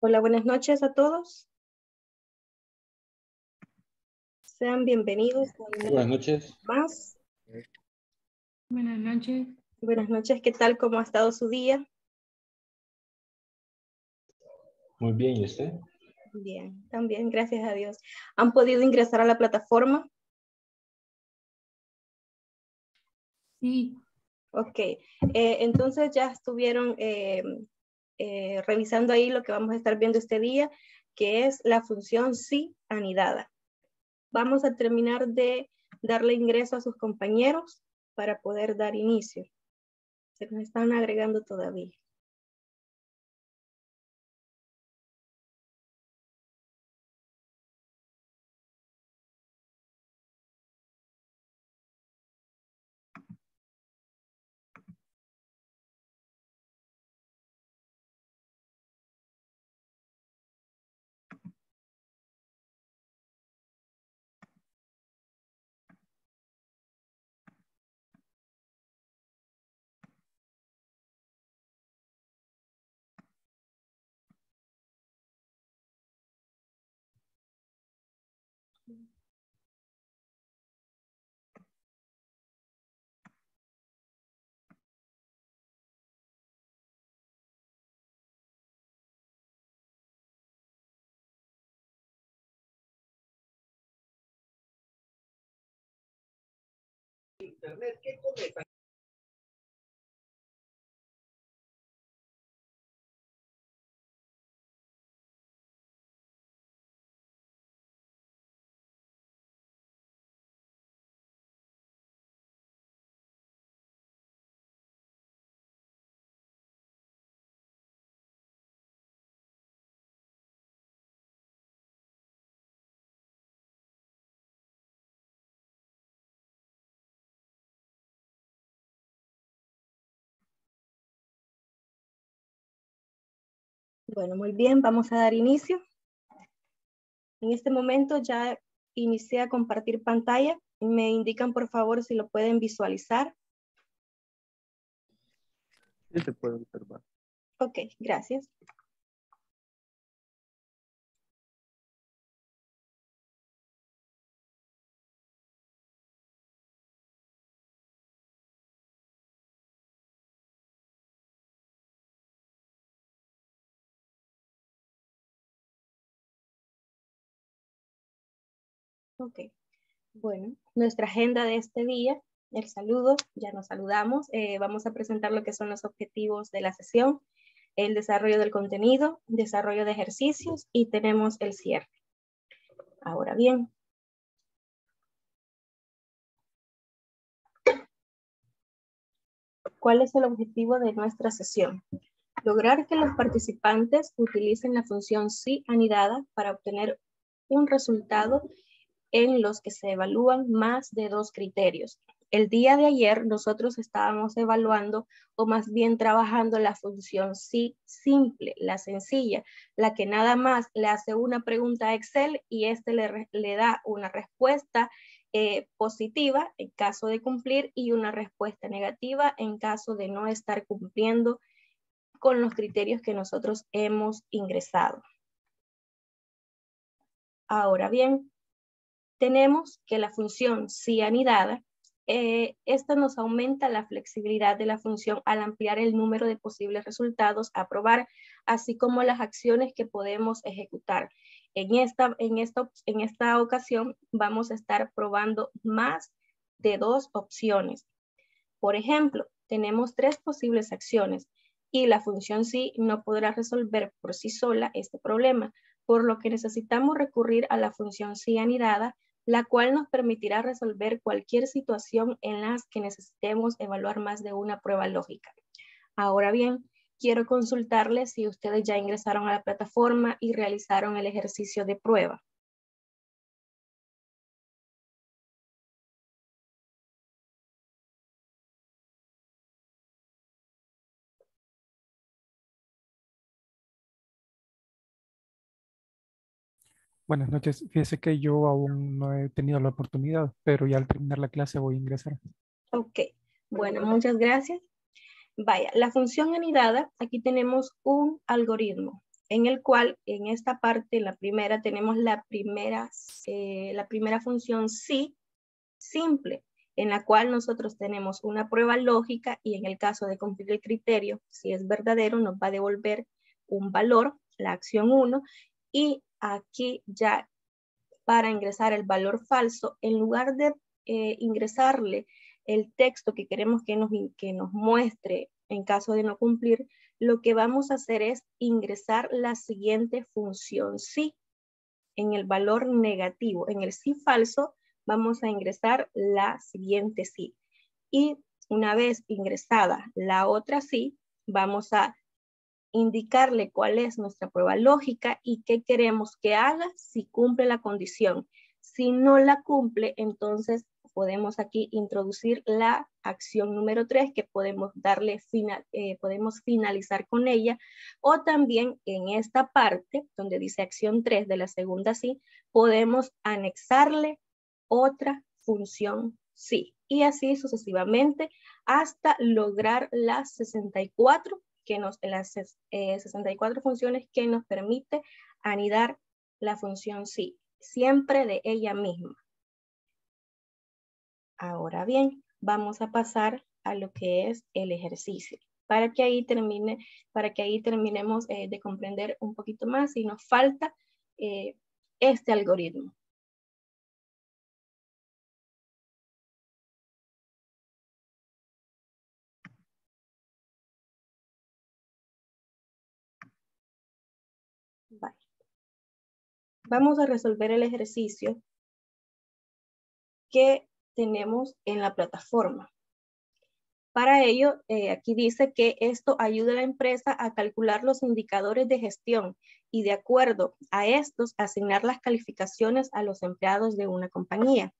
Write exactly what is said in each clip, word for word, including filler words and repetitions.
Hola, buenas noches a todos. Sean bienvenidos. Buenas noches. Más. Buenas noches. Buenas noches, ¿qué tal? ¿Cómo ha estado su día? Muy bien, ¿y usted? Bien, también, gracias a Dios. ¿Han podido ingresar a la plataforma? Sí. Ok, eh, entonces ya estuvieron eh, eh, revisando ahí lo que vamos a estar viendo este día, que es la función sí anidada. Vamos a terminar de darle ingreso a sus compañeros para poder dar inicio. Se nos están agregando todavía. Internet, ¿qué cometa? Bueno, muy bien, vamos a dar inicio. En este momento ya inicié a compartir pantalla. Me indican, por favor, si lo pueden visualizar. Sí, se puede observar. Ok, gracias. Ok, bueno, nuestra agenda de este día, el saludo, ya nos saludamos, eh, vamos a presentar lo que son los objetivos de la sesión, el desarrollo del contenido, desarrollo de ejercicios y tenemos el cierre. Ahora bien, ¿cuál es el objetivo de nuestra sesión? Lograr que los participantes utilicen la función sí anidada para obtener un resultado en los que se evalúan más de dos criterios. El día de ayer nosotros estábamos evaluando o más bien trabajando la función sí simple, la sencilla, la que nada más le hace una pregunta a Excel y este le, le da una respuesta eh, positiva en caso de cumplir y una respuesta negativa en caso de no estar cumpliendo con los criterios que nosotros hemos ingresado. Ahora bien, tenemos que la función sí anidada, eh, esta nos aumenta la flexibilidad de la función al ampliar el número de posibles resultados a probar, así como las acciones que podemos ejecutar. En esta, en esta, en esta ocasión vamos a estar probando más de dos opciones. Por ejemplo, tenemos tres posibles acciones y la función sí no podrá resolver por sí sola este problema, por lo que necesitamos recurrir a la función sí anidada, la cual nos permitirá resolver cualquier situación en las que necesitemos evaluar más de una prueba lógica. Ahora bien, quiero consultarles si ustedes ya ingresaron a la plataforma y realizaron el ejercicio de prueba. Buenas noches. Fíjese que yo aún no he tenido la oportunidad, pero ya al terminar la clase voy a ingresar. Ok. Bueno, muchas gracias. Vaya, la función anidada, aquí tenemos un algoritmo. en el cual en esta parte, en la primera, tenemos la primera, eh, la primera función sí simple, en la cual nosotros tenemos una prueba lógica y en el caso de cumplir el criterio, si es verdadero, nos va a devolver un valor, la acción uno, y aquí ya para ingresar el valor falso, en lugar de eh, ingresarle el texto que queremos que nos, que nos muestre en caso de no cumplir, lo que vamos a hacer es ingresar la siguiente función sí. En el valor negativo, en el sí falso, vamos a ingresar la siguiente sí. Y una vez ingresada la otra sí, vamos a indicarle cuál es nuestra prueba lógica y qué queremos que haga si cumple la condición. Si no la cumple, entonces podemos aquí introducir la acción número tres que podemos darle final, eh, podemos finalizar con ella, o también en esta parte donde dice acción tres de la segunda sí, podemos anexarle otra función sí y así sucesivamente hasta lograr las sesenta y cuatro que nos, las eh, sesenta y cuatro funciones que nos permite anidar la función sí, siempre de ella misma. Ahora bien, vamos a pasar a lo que es el ejercicio, para que ahí, termine, para que ahí terminemos eh, de comprender un poquito más si nos falta eh, este algoritmo. Vale. Vamos a resolver el ejercicio que tenemos en la plataforma. Para ello, eh, aquí dice que esto ayuda a la empresa a calcular los indicadores de gestión y de acuerdo a estos, asignar las calificaciones a los empleados de una compañía.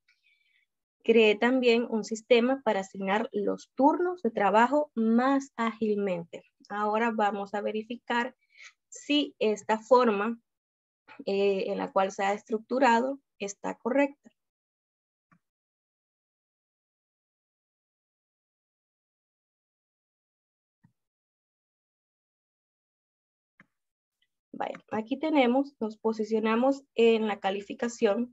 Cree también un sistema para asignar los turnos de trabajo más ágilmente. Ahora vamos a verificar si esta forma eh, en la cual se ha estructurado está correcta. Vale, aquí tenemos, nos posicionamos en la calificación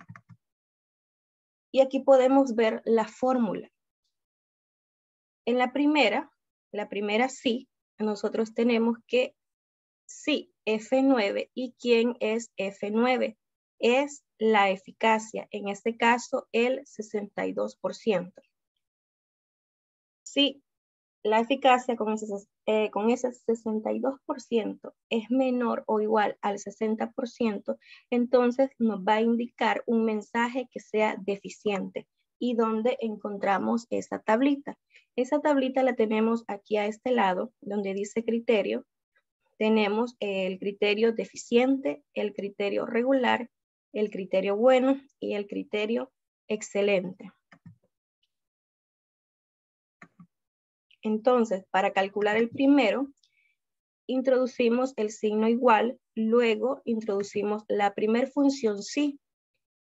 y aquí podemos ver la fórmula. En la primera, la primera sí, nosotros tenemos que sí, F nueve. ¿Y quién es F nueve? Es la eficacia, en este caso el sesenta y dos por ciento. Sí. La eficacia con ese, eh, con ese sesenta y dos por ciento es menor o igual al sesenta por ciento, entonces nos va a indicar un mensaje que sea deficiente. ¿Y dónde encontramos esa tablita? Esa tablita la tenemos aquí a este lado, donde dice criterio. Tenemos el criterio deficiente, el criterio regular, el criterio bueno y el criterio excelente. Entonces, para calcular el primero, introducimos el signo igual, luego introducimos la primer función sí.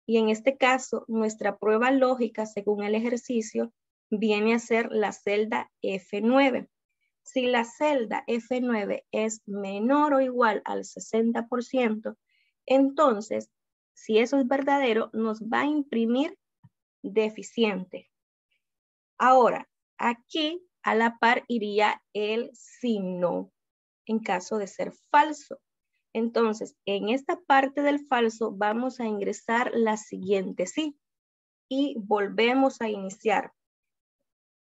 Y en este caso, nuestra prueba lógica, según el ejercicio, viene a ser la celda F nueve. Si la celda F nueve es menor o igual al sesenta por ciento, entonces, si eso es verdadero, nos va a imprimir deficiente. Ahora, aquí a la par iría el si no, en caso de ser falso. Entonces, en esta parte del falso vamos a ingresar la siguiente sí y volvemos a iniciar.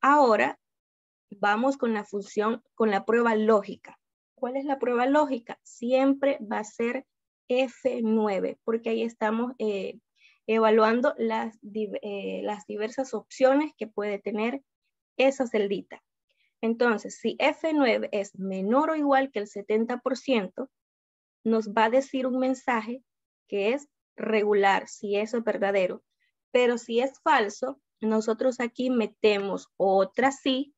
Ahora vamos con la función, con la prueba lógica. ¿Cuál es la prueba lógica? Siempre va a ser F nueve, porque ahí estamos eh, evaluando las, eh, las diversas opciones que puede tener esa celdita. Entonces, si F nueve es menor o igual que el setenta por ciento, nos va a decir un mensaje que es regular, si eso es verdadero. Pero si es falso, nosotros aquí metemos otra sí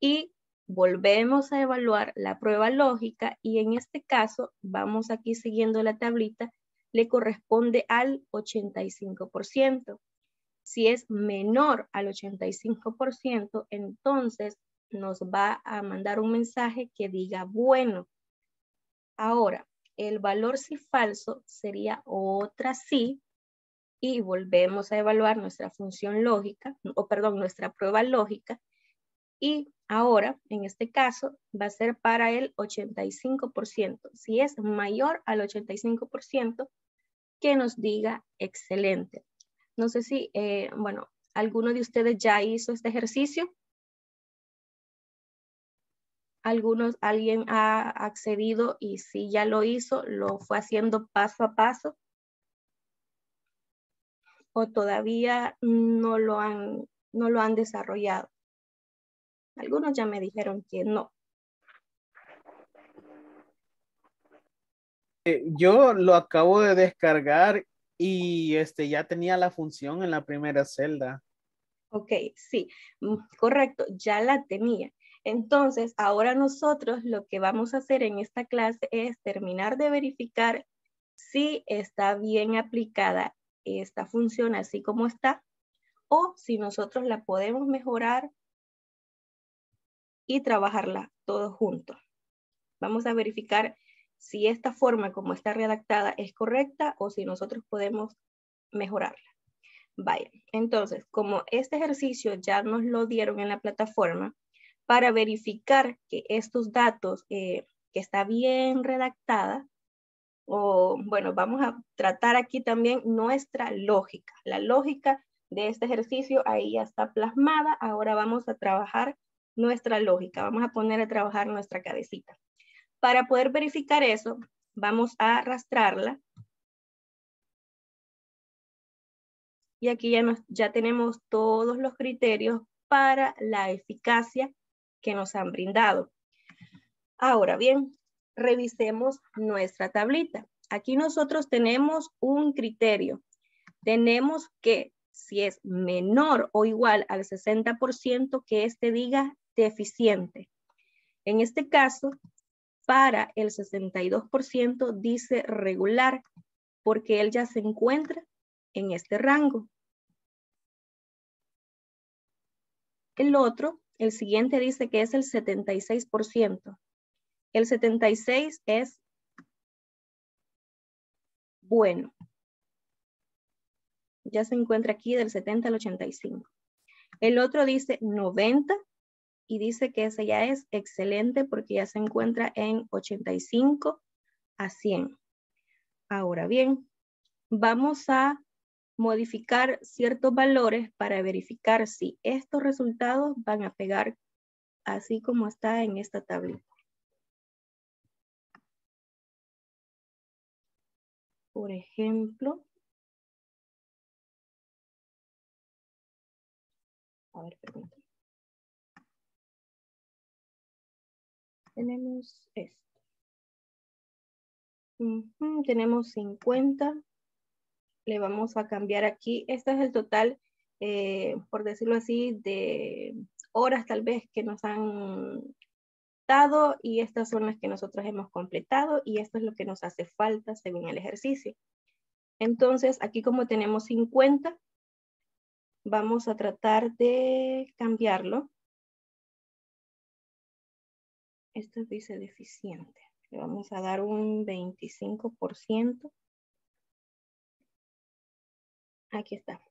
y volvemos a evaluar la prueba lógica y en este caso, vamos aquí siguiendo la tablita, le corresponde al ochenta y cinco por ciento. Si es menor al ochenta y cinco por ciento, entonces nos va a mandar un mensaje que diga bueno. Ahora, El valor si falso sería otra sí, y volvemos a evaluar nuestra función lógica, o perdón, nuestra prueba lógica, y ahora, en este caso, va a ser para el ochenta y cinco por ciento. Si es mayor al ochenta y cinco por ciento, que nos diga excelente. No sé si, eh, bueno, ¿alguno de ustedes ya hizo este ejercicio? Algunos, alguien ha accedido y si ya lo hizo, lo fue haciendo paso a paso, o todavía no lo han, no lo han desarrollado. Algunos ya me dijeron que no. Eh, yo lo acabo de descargar y este, ya tenía la función en la primera celda. Ok, sí, correcto, ya la tenía. Entonces, ahora nosotros lo que vamos a hacer en esta clase es terminar de verificar si está bien aplicada esta función así como está, o si nosotros la podemos mejorar y trabajarla todos juntos. Vamos a verificar si esta forma como está redactada es correcta o si nosotros podemos mejorarla. Vaya, entonces, como este ejercicio ya nos lo dieron en la plataforma, para verificar que estos datos, eh, que está bien redactada, o bueno, vamos a tratar aquí también nuestra lógica. La lógica de este ejercicio ahí ya está plasmada, ahora vamos a trabajar nuestra lógica, vamos a poner a trabajar nuestra cabecita. Para poder verificar eso, vamos a arrastrarla. Y aquí ya, nos, ya tenemos todos los criterios para la eficacia que nos han brindado. Ahora bien, revisemos nuestra tablita. Aquí nosotros tenemos un criterio. Tenemos que, si es menor o igual al sesenta por ciento, que este diga deficiente. En este caso, para el sesenta y dos por ciento dice regular, porque él ya se encuentra en este rango. El otro, el siguiente dice que es el setenta y seis por ciento. El setenta y seis por ciento es bueno. Ya se encuentra aquí del setenta al ochenta y cinco. El otro dice noventa y dice que ese ya es excelente porque ya se encuentra en ochenta y cinco a cien. Ahora bien, vamos a modificar ciertos valores para verificar si estos resultados van a pegar así como está en esta tablita. Por ejemplo, a ver, permítanme. Tenemos esto. Uh-huh, tenemos cincuenta. Le vamos a cambiar aquí. Este es el total, eh, por decirlo así, de horas tal vez que nos han dado y estas son las que nosotros hemos completado y esto es lo que nos hace falta según el ejercicio. Entonces, aquí como tenemos cincuenta, vamos a tratar de cambiarlo. Esto dice deficiente. Le vamos a dar un veinticinco por ciento. Aquí está.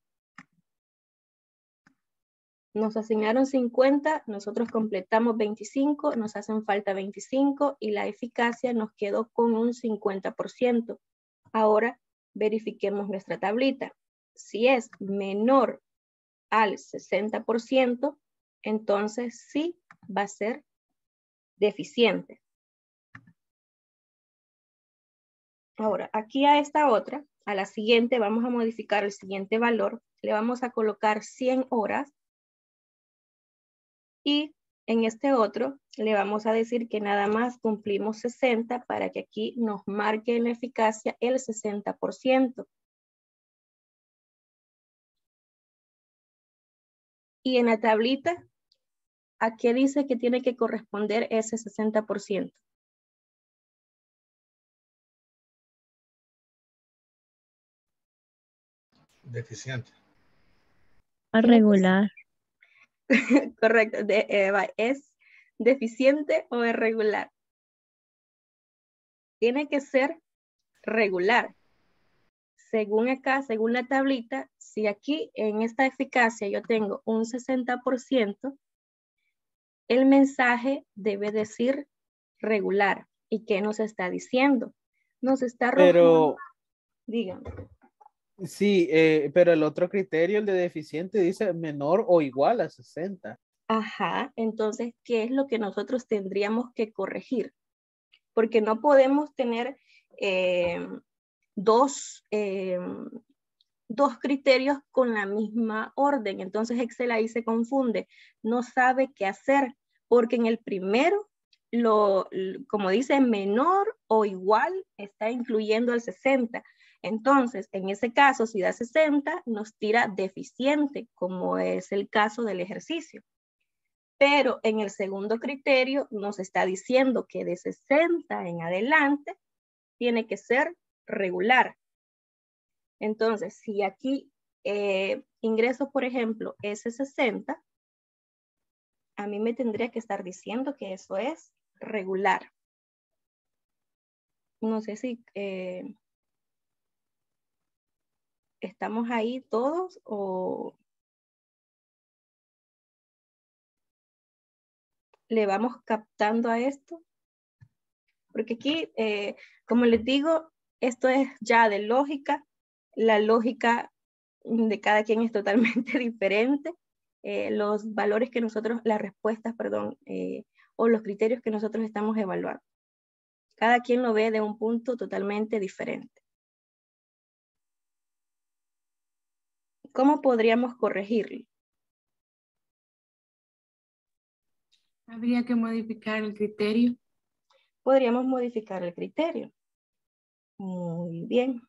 Nos asignaron cincuenta, nosotros completamos veinticinco, nos hacen falta veinticinco y la eficacia nos quedó con un cincuenta por ciento. Ahora verifiquemos nuestra tablita. Si es menor al sesenta por ciento, entonces sí va a ser deficiente. Ahora, aquí a esta otra, a la siguiente, vamos a modificar el siguiente valor. Le vamos a colocar cien horas. Y en este otro, le vamos a decir que nada más cumplimos sesenta para que aquí nos marque en la eficacia el sesenta por ciento. Y en la tablita, aquí dice que tiene que corresponder ese sesenta por ciento. Deficiente. Irregular. Correcto. De, eh, ¿Es deficiente o irregular? Tiene que ser regular. Según acá, según la tablita, si aquí en esta eficacia yo tengo un sesenta por ciento, el mensaje debe decir regular. ¿Y qué nos está diciendo? Nos está arrojando. Pero, díganme. Sí, eh, pero el otro criterio, el de deficiente, dice menor o igual a sesenta. Ajá, entonces, ¿qué es lo que nosotros tendríamos que corregir? Porque no podemos tener eh, dos, eh, dos criterios con la misma orden. Entonces Excel ahí se confunde, no sabe qué hacer, porque en el primero, lo, como dice, menor o igual está incluyendo el sesenta. Entonces, en ese caso, si da sesenta, nos tira deficiente, como es el caso del ejercicio. Pero en el segundo criterio nos está diciendo que de sesenta en adelante tiene que ser regular. Entonces, si aquí eh, ingreso, por ejemplo, ese sesenta, a mí me tendría que estar diciendo que eso es regular. No sé si eh, estamos ahí todos o... le vamos captando a esto, porque aquí, eh, como les digo, esto es ya de lógica, la lógica de cada quien es totalmente diferente, eh, los valores que nosotros, las respuestas, perdón, eh, o los criterios que nosotros estamos evaluando. Cada quien lo ve de un punto totalmente diferente. ¿Cómo podríamos corregirlo? ¿Habría que modificar el criterio? Podríamos modificar el criterio. Muy bien.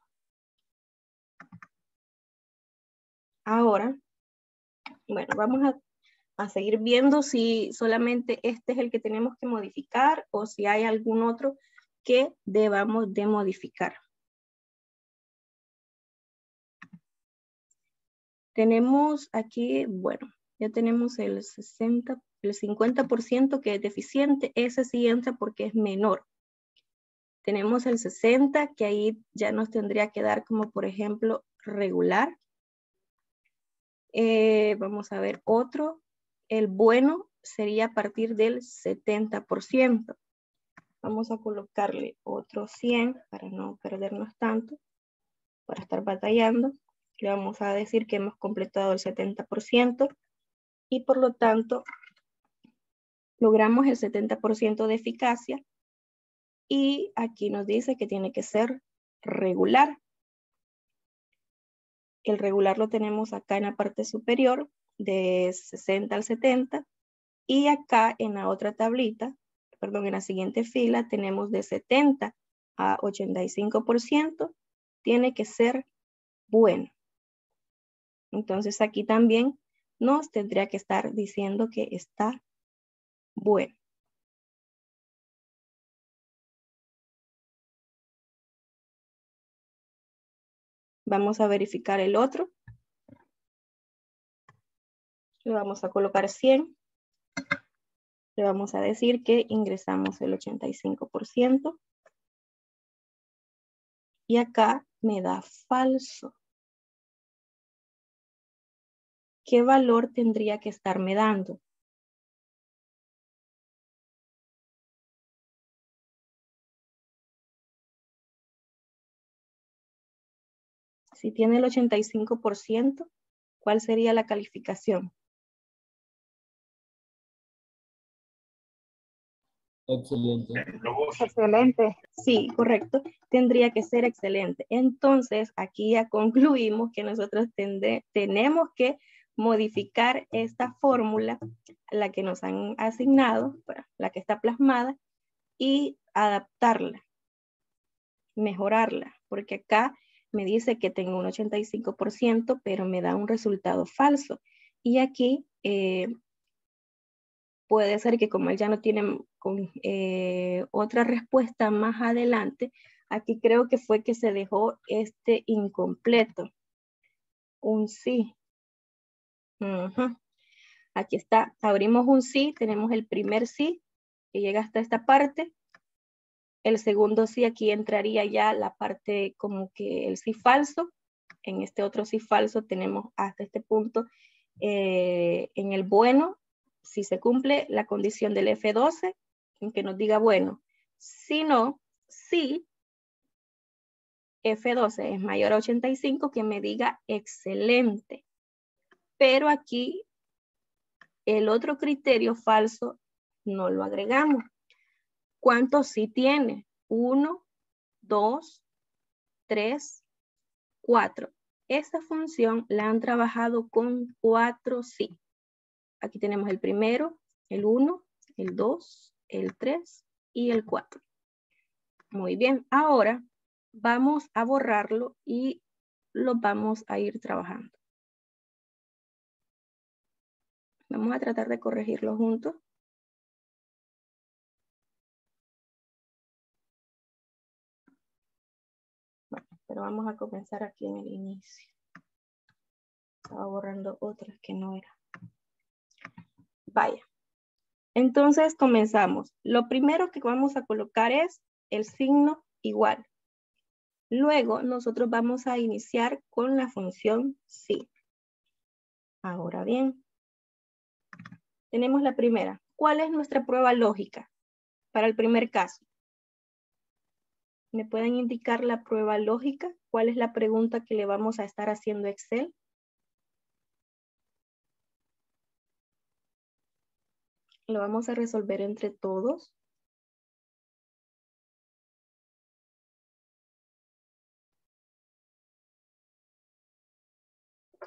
Ahora, bueno, vamos a, a seguir viendo si solamente este es el que tenemos que modificar o si hay algún otro que debamos de modificar. Tenemos aquí, bueno, ya tenemos el sesenta por ciento. El cincuenta por ciento que es deficiente, ese sí entra porque es menor. Tenemos el sesenta por ciento que ahí ya nos tendría que dar como, por ejemplo, regular. Eh, vamos a ver otro. El bueno sería a partir del setenta por ciento. Vamos a colocarle otro cien para no perdernos tanto, para estar batallando. Le vamos a decir que hemos completado el setenta por ciento y por lo tanto... logramos el setenta por ciento de eficacia y aquí nos dice que tiene que ser regular. El regular lo tenemos acá en la parte superior de sesenta al setenta y acá en la otra tablita, perdón, en la siguiente fila tenemos de setenta a ochenta y cinco por ciento, tiene que ser bueno. Entonces aquí también nos tendría que estar diciendo que está bueno. Vamos a verificar el otro. Le vamos a colocar cien. Le vamos a decir que ingresamos el ochenta y cinco por ciento. Y acá me da falso. ¿Qué valor tendría que estarme dando? Si tiene el ochenta y cinco por ciento, ¿cuál sería la calificación? Excelente. Excelente. Sí, correcto. Tendría que ser excelente. Entonces, aquí ya concluimos que nosotros tende, tenemos que modificar esta fórmula, la que nos han asignado, la que está plasmada, y adaptarla, mejorarla, porque acá me dice que tengo un ochenta y cinco por ciento, pero me da un resultado falso. Y aquí eh, puede ser que como él ya no tiene con, eh, otra respuesta más adelante, aquí creo que fue que se dejó este incompleto. Un sí. Uh-huh. Aquí está, abrimos un sí, tenemos el primer sí, que llega hasta esta parte. El segundo sí, aquí entraría ya la parte como que el sí falso. En este otro sí falso tenemos hasta este punto. Eh, en el bueno, si se cumple la condición del F doce, en que nos diga bueno. Si no, si F doce es mayor a ochenta y cinco, que me diga excelente. Pero aquí el otro criterio falso no lo agregamos. ¿Cuántos sí tiene? uno, dos, tres, cuatro. Esta función la han trabajado con cuatro sí. Aquí tenemos el primero, el uno, el dos, el tres y el cuatro. Muy bien, ahora vamos a borrarlo y lo vamos a ir trabajando. Vamos a tratar de corregirlo juntos. Bueno, pero vamos a comenzar aquí en el inicio. Estaba borrando otras que no eran. Vaya. Entonces comenzamos. Lo primero que vamos a colocar es el signo igual. Luego nosotros vamos a iniciar con la función sí. Ahora bien, tenemos la primera. ¿Cuál es nuestra prueba lógica para el primer caso? ¿Me pueden indicar la prueba lógica? ¿Cuál es la pregunta que le vamos a estar haciendo a Excel? Lo vamos a resolver entre todos.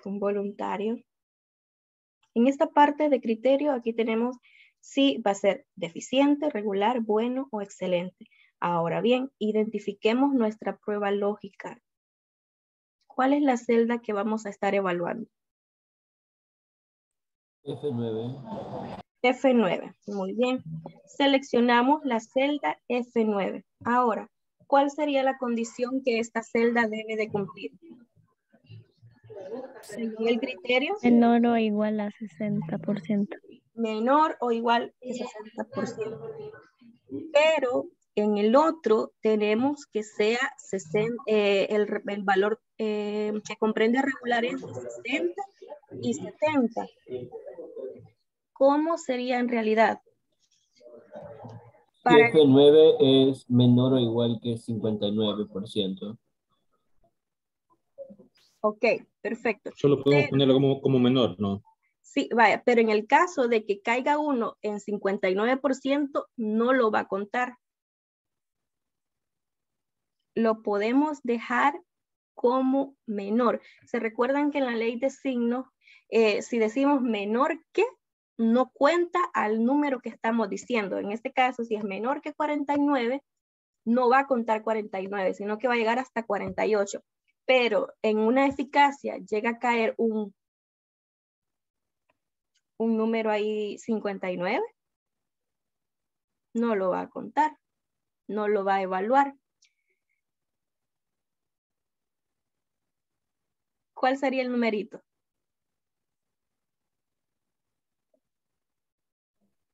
Un voluntario. En esta parte de criterio, aquí tenemos si va a ser deficiente, regular, bueno o excelente. Ahora bien, identifiquemos nuestra prueba lógica. ¿Cuál es la celda que vamos a estar evaluando? F nueve. F nueve, muy bien. Seleccionamos la celda F nueve. Ahora, ¿cuál sería la condición que esta celda debe de cumplir? Según el criterio. Menor o igual a sesenta por ciento. Menor o igual a sesenta por ciento. Pero en el otro tenemos que sea sesenta, eh, el, el valor eh, que comprende regular entre sesenta y setenta. ¿Cómo sería en realidad? Para... F nueve es menor o igual que cincuenta y nueve por ciento. Ok, perfecto. Solo podemos pero, ponerlo como, como menor, ¿no? Sí, vaya, pero en el caso de que caiga uno en cincuenta y nueve por ciento, no lo va a contar. Lo podemos dejar como menor. ¿Se recuerdan que en la ley de signos, eh, si decimos menor que, no cuenta al número que estamos diciendo? En este caso, si es menor que cuarenta y nueve, no va a contar cuarenta y nueve, sino que va a llegar hasta cuarenta y ocho. Pero en una eficacia llega a caer un, un número ahí cincuenta y nueve, no lo va a contar, no lo va a evaluar. ¿Cuál sería el numerito?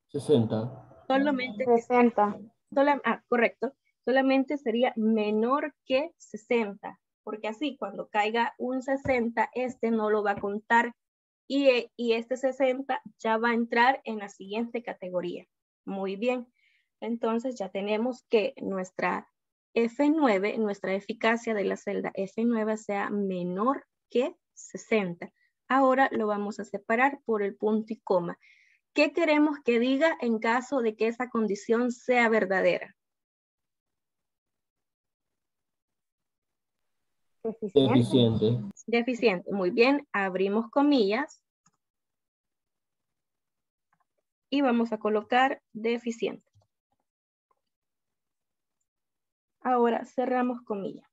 sesenta. Solamente sesenta. Sola, ah, correcto. Solamente sería menor que sesenta. Porque así, cuando caiga un sesenta, este no lo va a contar y, y este sesenta ya va a entrar en la siguiente categoría. Muy bien. Entonces ya tenemos que nuestra F nueve, nuestra eficacia de la celda F nueve sea menor que sesenta. Ahora lo vamos a separar por el punto y coma. ¿Qué queremos que diga en caso de que esa condición sea verdadera? Deficiente. Deficiente. Deficiente. Muy bien. Abrimos comillas. Y vamos a colocar deficiente. Ahora cerramos comillas.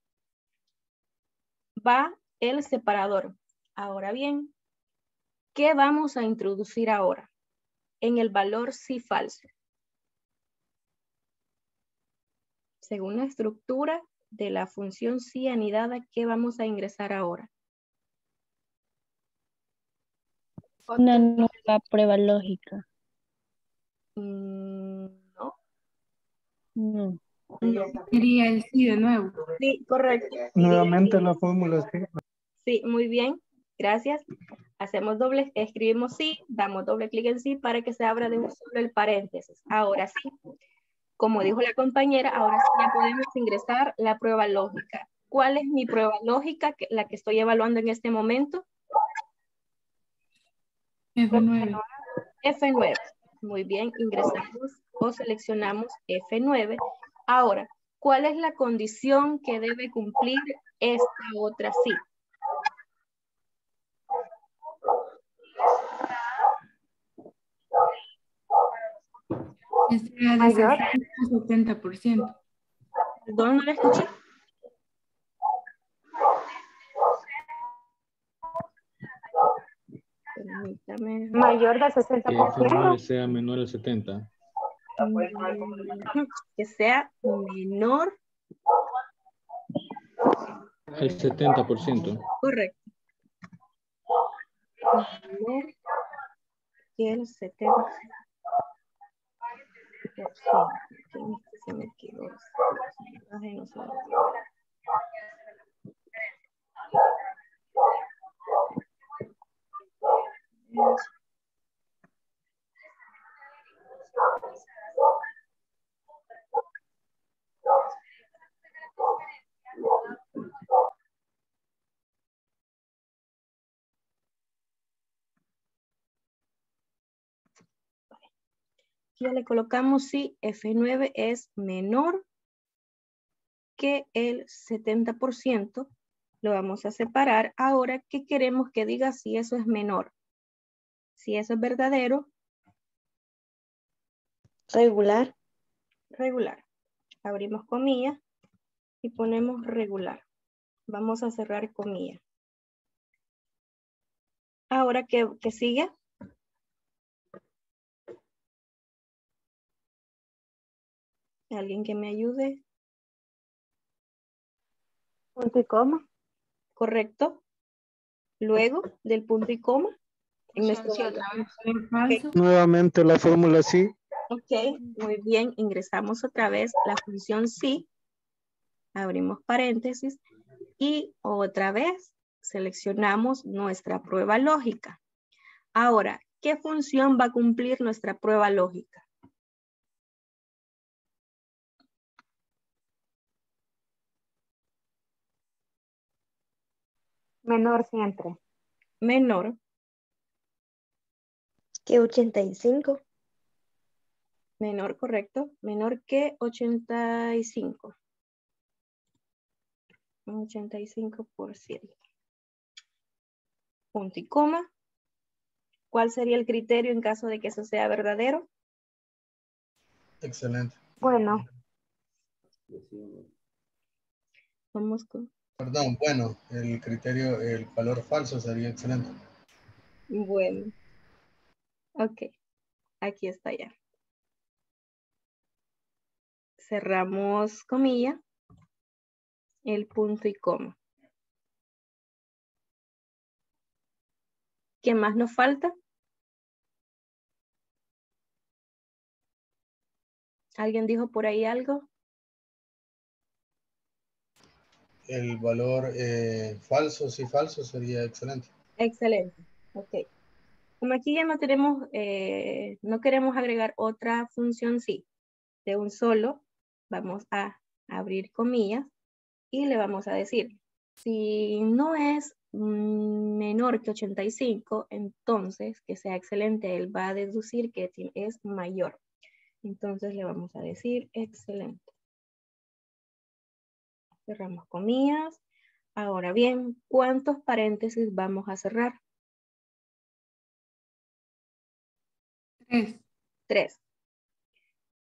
Va el separador. Ahora bien, ¿qué vamos a introducir ahora? En el valor sí falso. Según la estructura de la función sí anidada, ¿qué vamos a ingresar ahora? Una nueva prueba lógica. No. No. Sería el sí de nuevo. Sí, correcto. Nuevamente sí, la fórmula sí. Sí, muy bien. Gracias. Hacemos doble, escribimos sí, damos doble clic en sí para que se abra de un solo el paréntesis. Ahora sí, como dijo la compañera, ahora sí ya podemos ingresar la prueba lógica. ¿Cuál es mi prueba lógica, la que estoy evaluando en este momento? F nueve. F nueve. Muy bien, ingresamos o seleccionamos F nueve. Ahora, ¿cuál es la condición que debe cumplir esta otra sí? Es mayor setenta por ciento. ¿Perdón, no la escuché? Permítame. Mayor del sesenta por ciento. Que sea menor al setenta. Que sea menor al setenta por ciento. Correcto. Menor que el setenta por ciento. Ya le colocamos si F nueve es menor que el setenta por ciento. Lo vamos a separar. Ahora, ¿qué queremos que diga si eso es menor? Si eso es verdadero. Regular. Regular. Abrimos comillas y ponemos regular. Vamos a cerrar comillas. Ahora, ¿qué, qué sigue? ¿Alguien que me ayude? Punto y coma. Correcto. Luego del punto y coma. En nuestro... okay. Nuevamente la fórmula sí. Ok, muy bien. Ingresamos otra vez la función sí. Abrimos paréntesis. Y otra vez seleccionamos nuestra prueba lógica. Ahora, ¿qué función va a cumplir nuestra prueba lógica? Menor siempre. Menor. Que ochenta y cinco. Menor, correcto. Menor que ochenta y cinco. ochenta y cinco por ciento. Punto y coma. ¿Cuál sería el criterio en caso de que eso sea verdadero? Excelente. Bueno. Vamos con... Perdón, bueno, el criterio, el valor falso sería excelente. Bueno. Ok, aquí está ya. Cerramos comilla, el punto y coma. ¿Qué más nos falta? ¿Alguien dijo por ahí algo? El valor eh, falso, sí, falso sería excelente. Excelente, ok. Como aquí ya no tenemos, eh, no queremos agregar otra función sí. De un solo, vamos a abrir comillas y le vamos a decir, si no es menor que ochenta y cinco, entonces que sea excelente, él va a deducir que es mayor. Entonces le vamos a decir excelente. Cerramos comillas. Ahora bien, ¿cuántos paréntesis vamos a cerrar? Tres. Tres.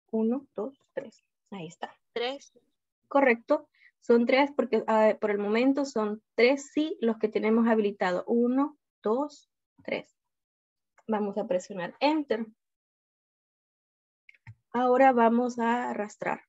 Uno, dos, tres. Ahí está. Tres. Correcto. Son tres porque uh, por el momento son tres sí los que tenemos habilitado. Uno, dos, tres. Vamos a presionar Enter. Ahora vamos a arrastrar.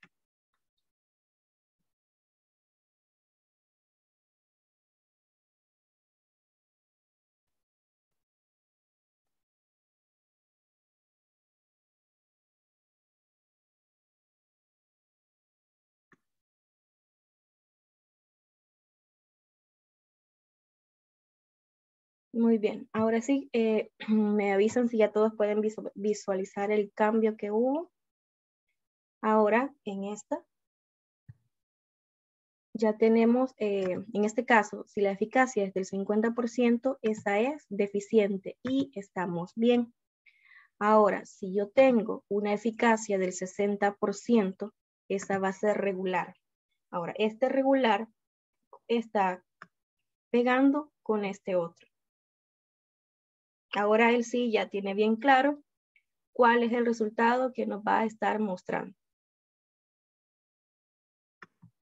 Muy bien, ahora sí, eh, me avisan si ya todos pueden visualizar el cambio que hubo. Ahora, en esta, ya tenemos, eh, en este caso, si la eficacia es del cincuenta por ciento, esa es deficiente y estamos bien. Ahora, si yo tengo una eficacia del sesenta por ciento, esa va a ser regular. Ahora, este regular está pegando con este otro. Ahora él sí ya tiene bien claro cuál es el resultado que nos va a estar mostrando.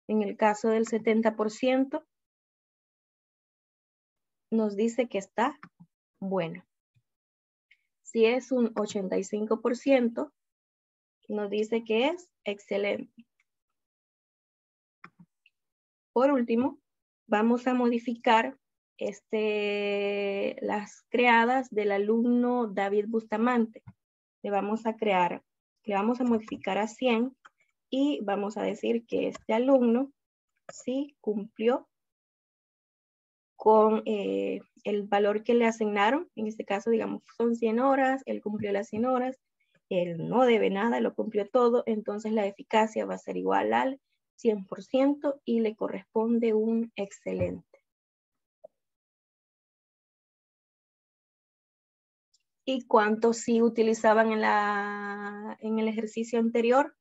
En el caso del setenta por ciento, nos dice que está bueno. Si es un ochenta y cinco por ciento, nos dice que es excelente. Por último, vamos a modificar Este, las creadas del alumno David Bustamante. Le vamos a crear, le vamos a modificar a cien y vamos a decir que este alumno sí cumplió con eh, el valor que le asignaron. En este caso, digamos, son cien horas, él cumplió las cien horas, él no debe nada, lo cumplió todo, entonces la eficacia va a ser igual al cien por ciento y le corresponde un excelente. ¿Y cuántos sí utilizaban en, la, en el ejercicio anterior?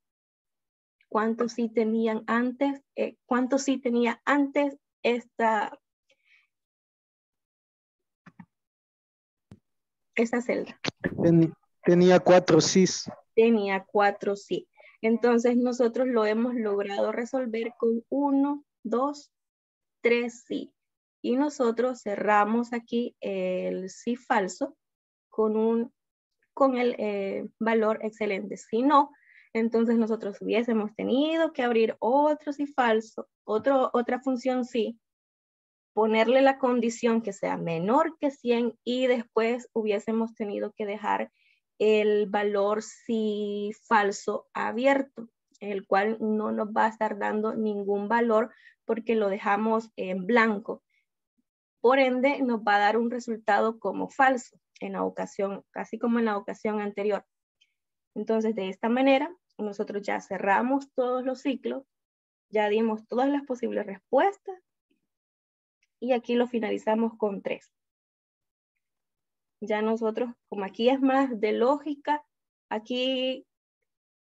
¿Cuántos sí tenían antes? Eh, ¿Cuántos sí tenía antes esta, esta celda? Ten, tenía cuatro sí. Tenía cuatro sí. Entonces nosotros lo hemos logrado resolver con uno, dos, tres sí. Y nosotros cerramos aquí el sí falso con, un, con el eh, valor excelente. Si no, entonces nosotros hubiésemos tenido que abrir otro sí falso, otro, otra función sí, ponerle la condición que sea menor que cien y después hubiésemos tenido que dejar el valor sí falso abierto, el cual no nos va a estar dando ningún valor porque lo dejamos en blanco. Por ende, nos va a dar un resultado como falso en la ocasión, así como en la ocasión anterior. Entonces, de esta manera, nosotros ya cerramos todos los ciclos, ya dimos todas las posibles respuestas y aquí lo finalizamos con tres. Ya nosotros, como aquí es más de lógica, aquí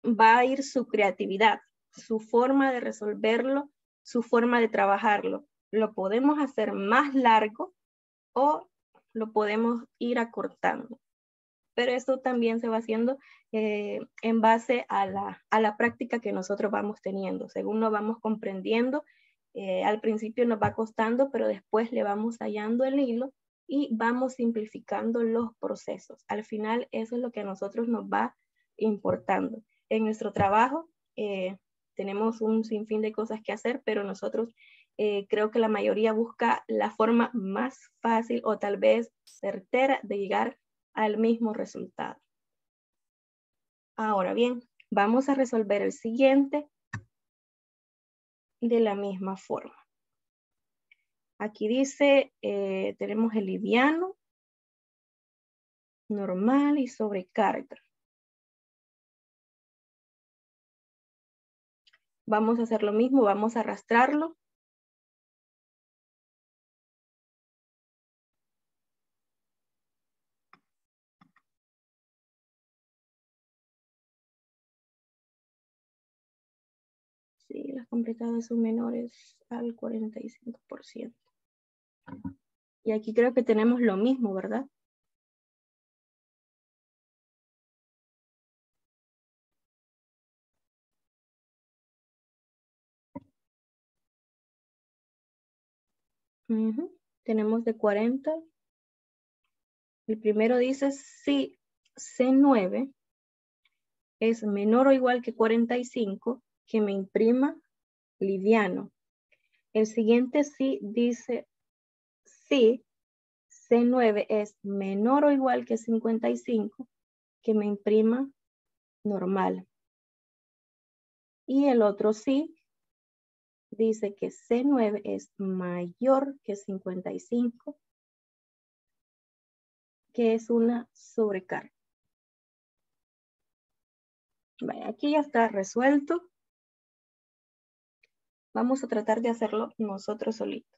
va a ir su creatividad, su forma de resolverlo, su forma de trabajarlo. Lo podemos hacer más largo o lo podemos ir acortando. Pero esto también se va haciendo eh, en base a la, a la práctica que nosotros vamos teniendo. Según lo vamos comprendiendo, eh, al principio nos va costando, pero después le vamos hallando el hilo y vamos simplificando los procesos. Al final, eso es lo que a nosotros nos va importando. En nuestro trabajo eh, tenemos un sinfín de cosas que hacer, pero nosotros... Eh, creo que la mayoría busca la forma más fácil o tal vez certera de llegar al mismo resultado. Ahora bien, vamos a resolver el siguiente de la misma forma. Aquí dice, eh, tenemos el liviano, normal y sobrecarga. Vamos a hacer lo mismo, vamos a arrastrarlo. Sí, las completadas son menores al cuarenta y cinco por ciento. Y aquí creo que tenemos lo mismo, ¿verdad? Uh-huh. Tenemos de cuarenta. El primero dice si C nueve es menor o igual que cuarenta y cinco, que me imprima liviano. El siguiente sí dice, si C nueve es menor o igual que cincuenta y cinco, que me imprima normal. Y el otro sí dice que C nueve es mayor que cincuenta y cinco, que es una sobrecarga. Vale, aquí ya está resuelto. Vamos a tratar de hacerlo nosotros solitos.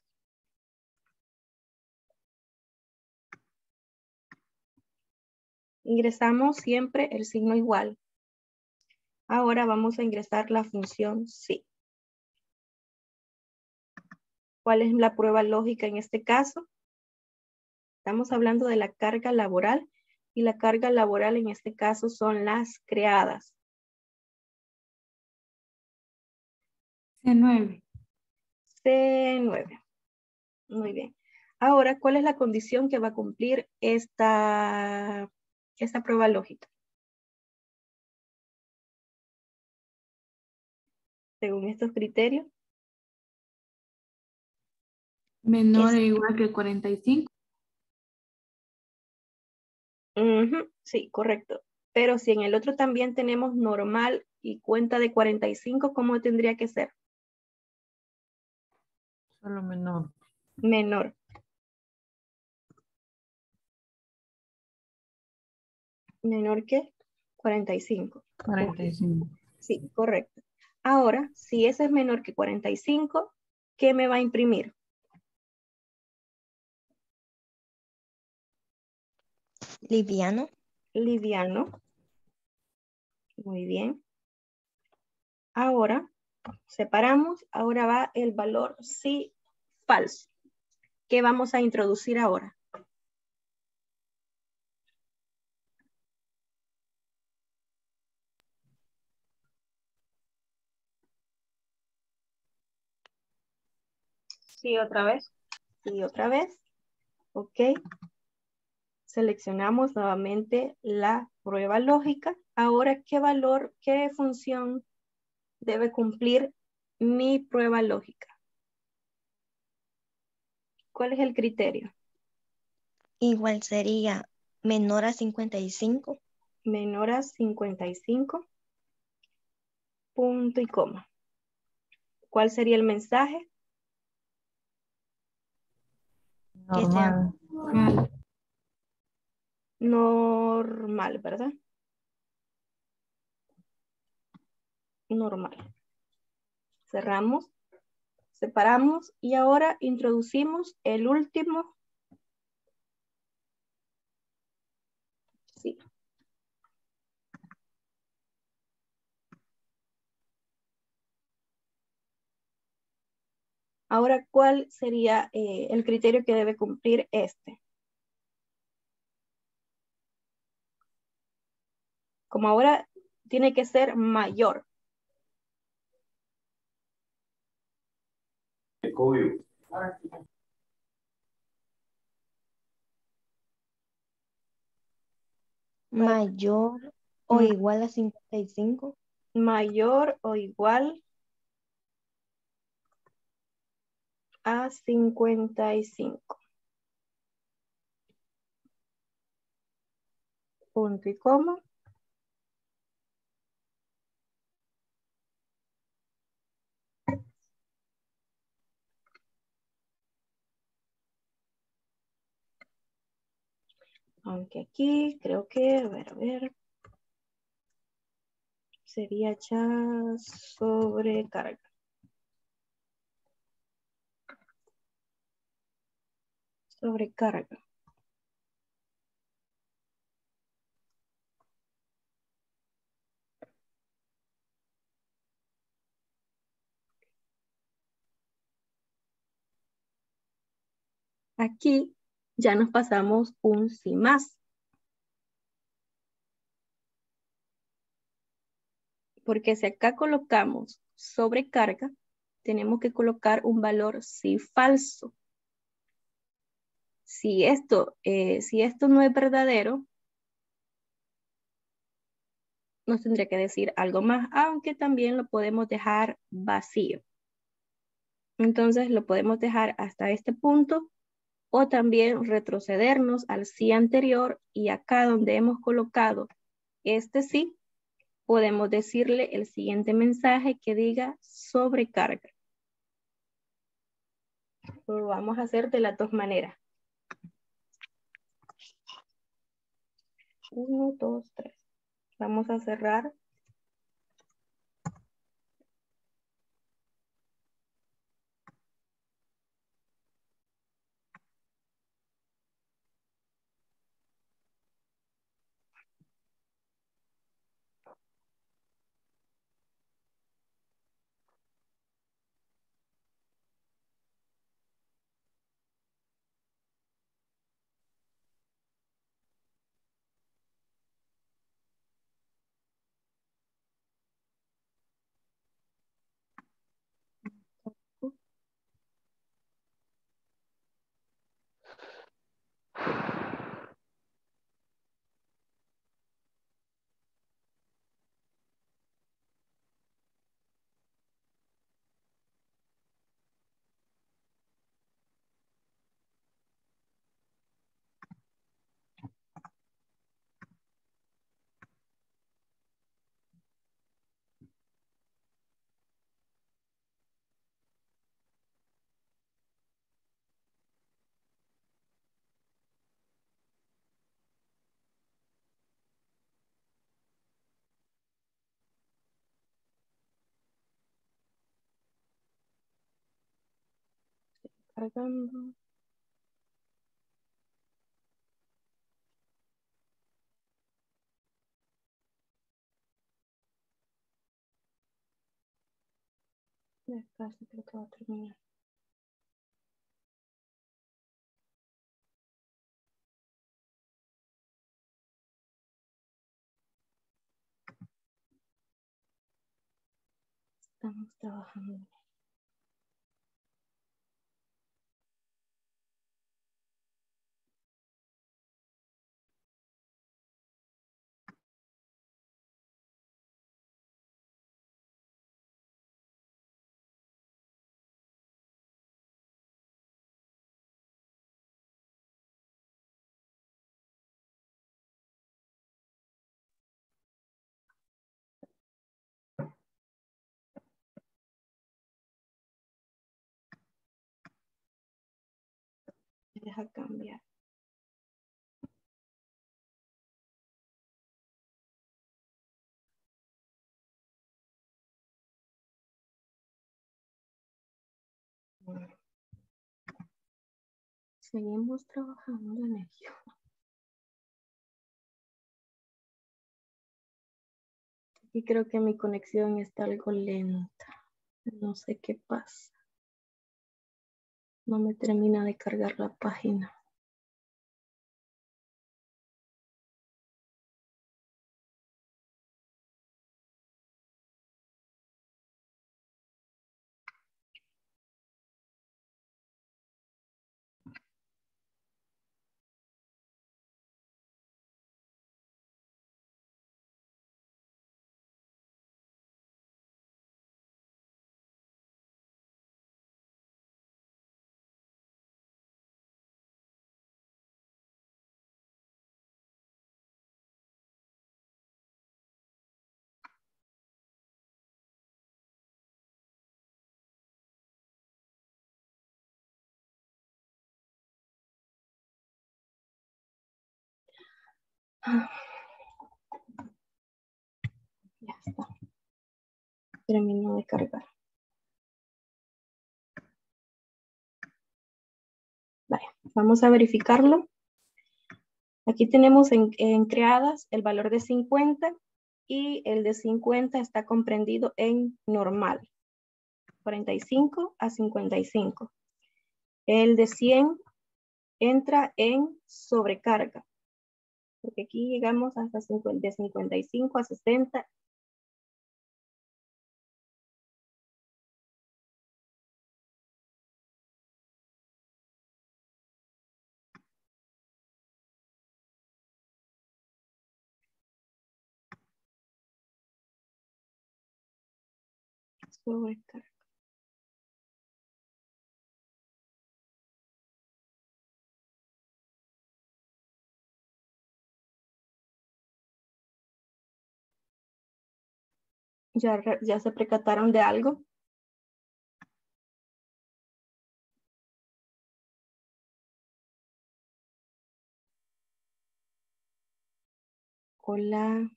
Ingresamos siempre el signo igual. Ahora vamos a ingresar la función sí. ¿Cuál es la prueba lógica en este caso? Estamos hablando de la carga laboral y la carga laboral en este caso son las creadas. C nueve. C nueve. Muy bien. Ahora, ¿cuál es la condición que va a cumplir esta, esta prueba lógica? Según estos criterios. Menor o igual que cuarenta y cinco. Uh-huh. Sí, correcto. Pero si en el otro también tenemos normal y cuenta de cuarenta y cinco, ¿cómo tendría que ser? Solo menor. Menor. Menor que cuarenta y cinco. cuarenta y cinco. Sí, correcto. Ahora, si ese es menor que cuarenta y cinco, ¿qué me va a imprimir? Liviano. Liviano. Muy bien. Ahora, separamos. Ahora va el valor sí falso. ¿Qué vamos a introducir ahora? Sí, otra vez. Sí, otra vez. Ok. Seleccionamos nuevamente la prueba lógica. Ahora, ¿qué valor, qué función debe cumplir mi prueba lógica? ¿Cuál es el criterio? Igual sería menor a cincuenta y cinco. Menor a cincuenta y cinco. Punto y coma. ¿Cuál sería el mensaje? Normal. Normal. Normal, ¿verdad? Normal. Cerramos, separamos y ahora introducimos el último. Sí. Ahora, ¿cuál sería eh, el criterio que debe cumplir este? Como ahora tiene que ser mayor. Mayor o igual a cincuenta y cinco. Mayor o igual a cincuenta y cinco. Punto y coma. Aunque aquí creo que, a ver, a ver, sería ya sobrecarga. Sobrecarga. Aquí ya nos pasamos un sí más. Porque si acá colocamos sobrecarga, tenemos que colocar un valor sí falso. Si esto, eh, si esto no es verdadero, nos tendría que decir algo más, aunque también lo podemos dejar vacío. Entonces lo podemos dejar hasta este punto. O también retrocedernos al sí anterior y acá donde hemos colocado este sí, podemos decirle el siguiente mensaje que diga sobrecarga. Lo vamos a hacer de las dos maneras. Uno, dos, tres. Vamos a cerrar. Cargando. Ya casi creo que va a terminar. Estamos trabajando. Deja cambiar. Bueno. Seguimos trabajando en ello. Aquí creo que mi conexión está algo lenta. No sé qué pasa. No me termina de cargar la página. Ya está. Termino de cargar. Vale, vamos a verificarlo. Aquí tenemos en, en creadas el valor de cincuenta y el de cincuenta está comprendido en normal. cuarenta y cinco a cincuenta y cinco. El de cien entra en sobrecarga. Porque aquí llegamos hasta cincuenta, de cincuenta y cinco a sesenta. Sobrecarga. ¿Ya, ya se percataron de algo? Hola.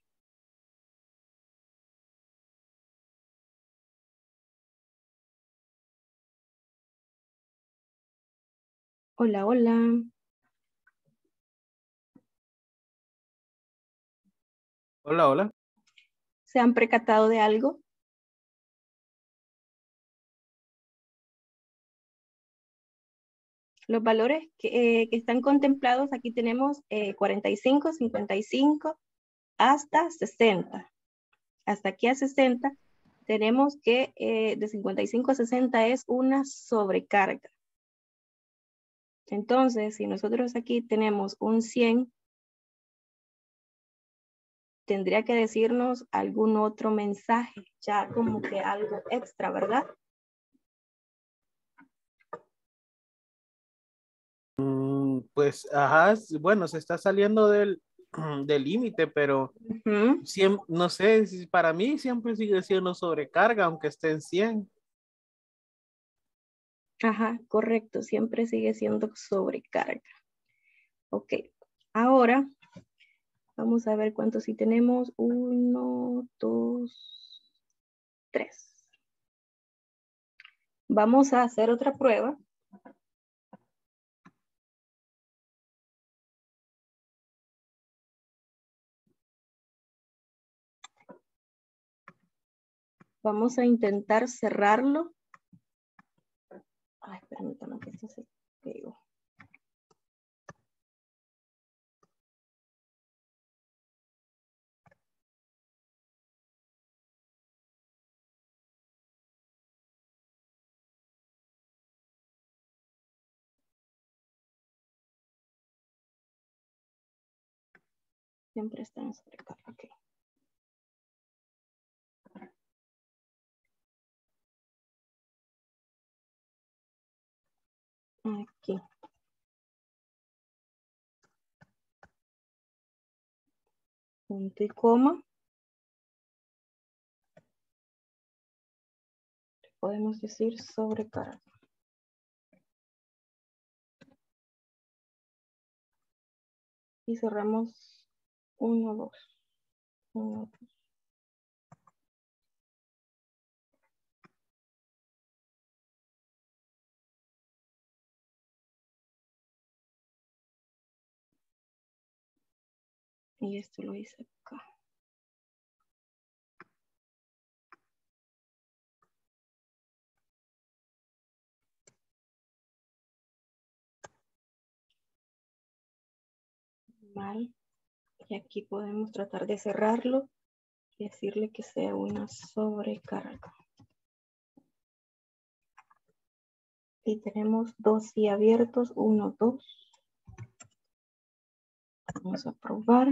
Hola, hola. Hola, hola. ¿Se han percatado de algo? Los valores que, eh, que están contemplados, aquí tenemos eh, cuarenta y cinco, cincuenta y cinco hasta sesenta. Hasta aquí a sesenta tenemos que eh, de cincuenta y cinco a sesenta es una sobrecarga. Entonces, si nosotros aquí tenemos un cien, tendría que decirnos algún otro mensaje, ya como que algo extra, ¿verdad? Pues, ajá, bueno, se está saliendo del límite, pero uh-huh. siempre, no sé, para mí siempre sigue siendo sobrecarga, aunque esté en cien. Ajá, correcto, siempre sigue siendo sobrecarga. Ok, ahora vamos a ver cuántos sí tenemos. Uno, dos, tres. Vamos a hacer otra prueba. Vamos a intentar cerrarlo. Ay, permítame que esto se pegó. Siempre están en sobrecarga. Ok. Aquí. Punto y coma. Podemos decir sobrecarga. Y cerramos uno, dos. Uno, dos. Y esto lo hice acá. Mal. Y aquí podemos tratar de cerrarlo y decirle que sea una sobrecarga. Y tenemos dos sí abiertos. Uno, dos. Vamos a probar.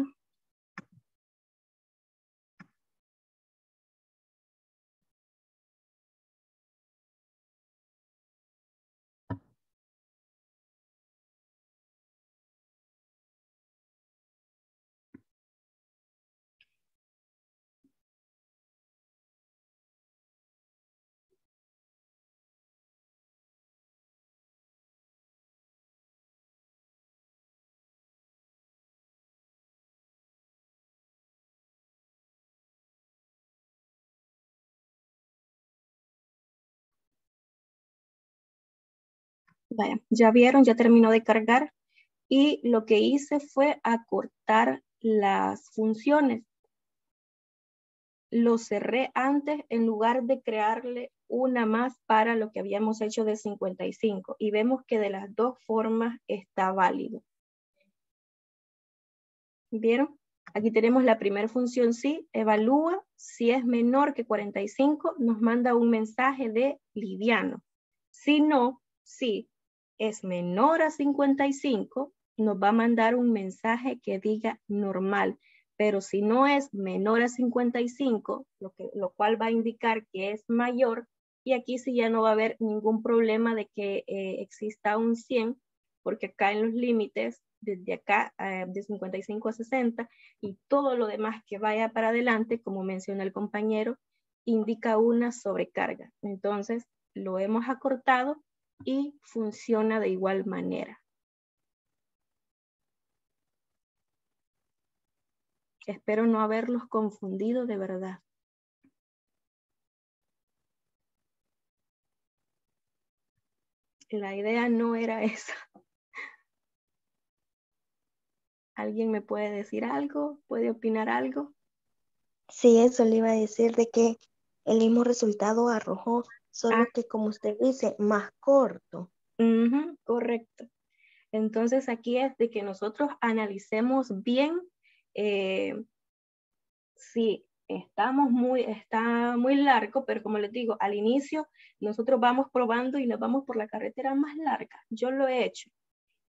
Vaya, ya vieron, ya terminó de cargar y lo que hice fue acortar las funciones. Lo cerré antes en lugar de crearle una más para lo que habíamos hecho de cincuenta y cinco y vemos que de las dos formas está válido. ¿Vieron? Aquí tenemos la primera función sí, evalúa si es menor que cuarenta y cinco, nos manda un mensaje de liviano. Si no, sí. Es menor a cincuenta y cinco, nos va a mandar un mensaje que diga normal, pero si no es menor a cincuenta y cinco, lo, que, lo cual va a indicar que es mayor, y aquí sí ya no va a haber ningún problema de que eh, exista un cien, porque acá en los límites, desde acá eh, de cincuenta y cinco a sesenta, y todo lo demás que vaya para adelante, como menciona el compañero, indica una sobrecarga. Entonces, lo hemos acortado y funciona de igual manera. Espero no haberlos confundido de verdad. La idea no era esa. ¿Alguien me puede decir algo? ¿Puede opinar algo? Sí, eso le iba a decir, de que el mismo resultado arrojó, solo ah. que como usted dice, más corto. Uh-huh, correcto. Entonces aquí es de que nosotros analicemos bien eh, si estamos muy, está muy largo, pero como les digo, al inicio nosotros vamos probando y nos vamos por la carretera más larga. Yo lo he hecho.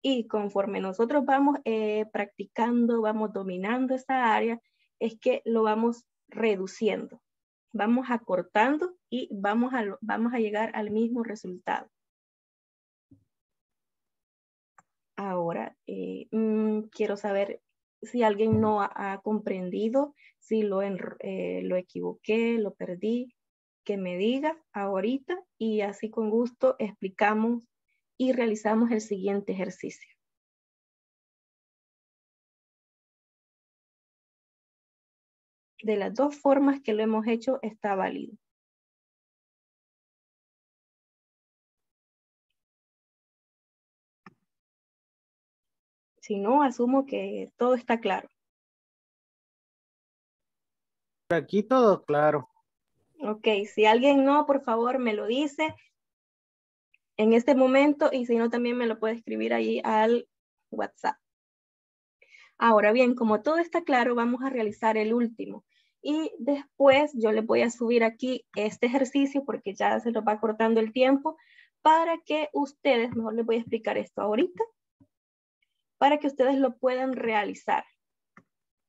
Y conforme nosotros vamos eh, practicando, vamos dominando esta área, es que lo vamos reduciendo. Vamos acortando y vamos a, vamos a llegar al mismo resultado. Ahora, eh, mm, quiero saber si alguien no ha, ha comprendido, si lo, eh, lo equivoqué, lo perdí, que me diga ahorita y así con gusto explicamos y realizamos el siguiente ejercicio. De las dos formas que lo hemos hecho está válido. Si no, asumo que todo está claro. Aquí todo claro. Ok, si alguien no, por favor me lo dice en este momento y si no también me lo puede escribir ahí al WhatsApp. Ahora bien, como todo está claro, vamos a realizar el último. Y después yo les voy a subir aquí este ejercicio porque ya se nos va cortando el tiempo para que ustedes, mejor les voy a explicar esto ahorita, para que ustedes lo puedan realizar.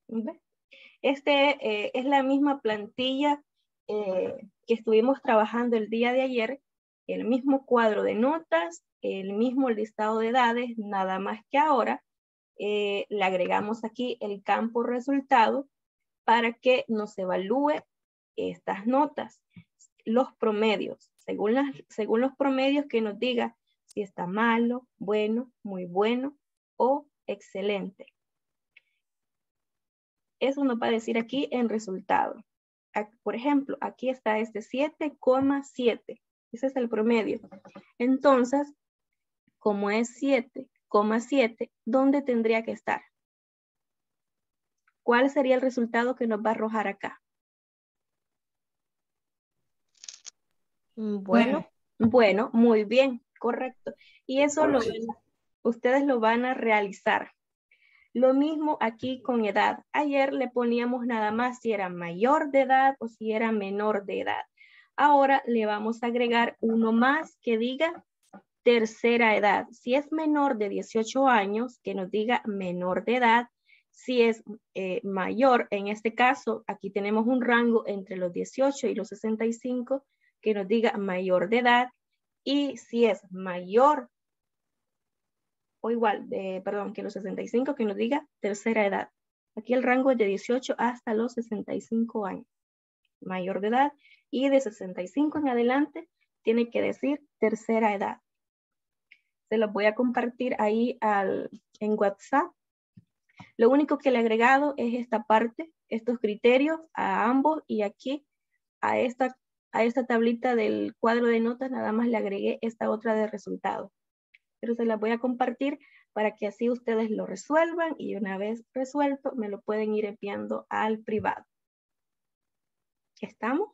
¿Ve? Este eh, es la misma plantilla eh, que estuvimos trabajando el día de ayer, el mismo cuadro de notas, el mismo listado de edades, nada más que ahora eh, le agregamos aquí el campo resultado para que nos evalúe estas notas, los promedios, según, las, según los promedios que nos diga si está malo, bueno, muy bueno, o excelente. Eso nos va a decir aquí en resultado. Por ejemplo, aquí está este siete coma siete. Ese es el promedio. Entonces, como es siete coma siete, ¿dónde tendría que estar? ¿Cuál sería el resultado que nos va a arrojar acá? Bueno, bueno, muy bien, correcto. Y eso lo ustedes lo van a realizar. Lo mismo aquí con edad. Ayer le poníamos nada más si era mayor de edad o si era menor de edad. Ahora le vamos a agregar uno más que diga tercera edad. Si es menor de dieciocho años, que nos diga menor de edad. Si es eh, mayor, en este caso, aquí tenemos un rango entre los dieciocho y los sesenta y cinco, que nos diga mayor de edad. Y si es mayor o igual, de, perdón, que los sesenta y cinco, que nos diga tercera edad. Aquí el rango es de dieciocho hasta los sesenta y cinco años, mayor de edad, y de sesenta y cinco en adelante tiene que decir tercera edad. Se los voy a compartir ahí al, en WhatsApp. Lo único que le he agregado es esta parte, estos criterios a ambos, y aquí a esta, a esta tablita del cuadro de notas nada más le agregué esta otra de resultados. Pero se las voy a compartir para que así ustedes lo resuelvan y una vez resuelto me lo pueden ir enviando al privado. ¿Estamos?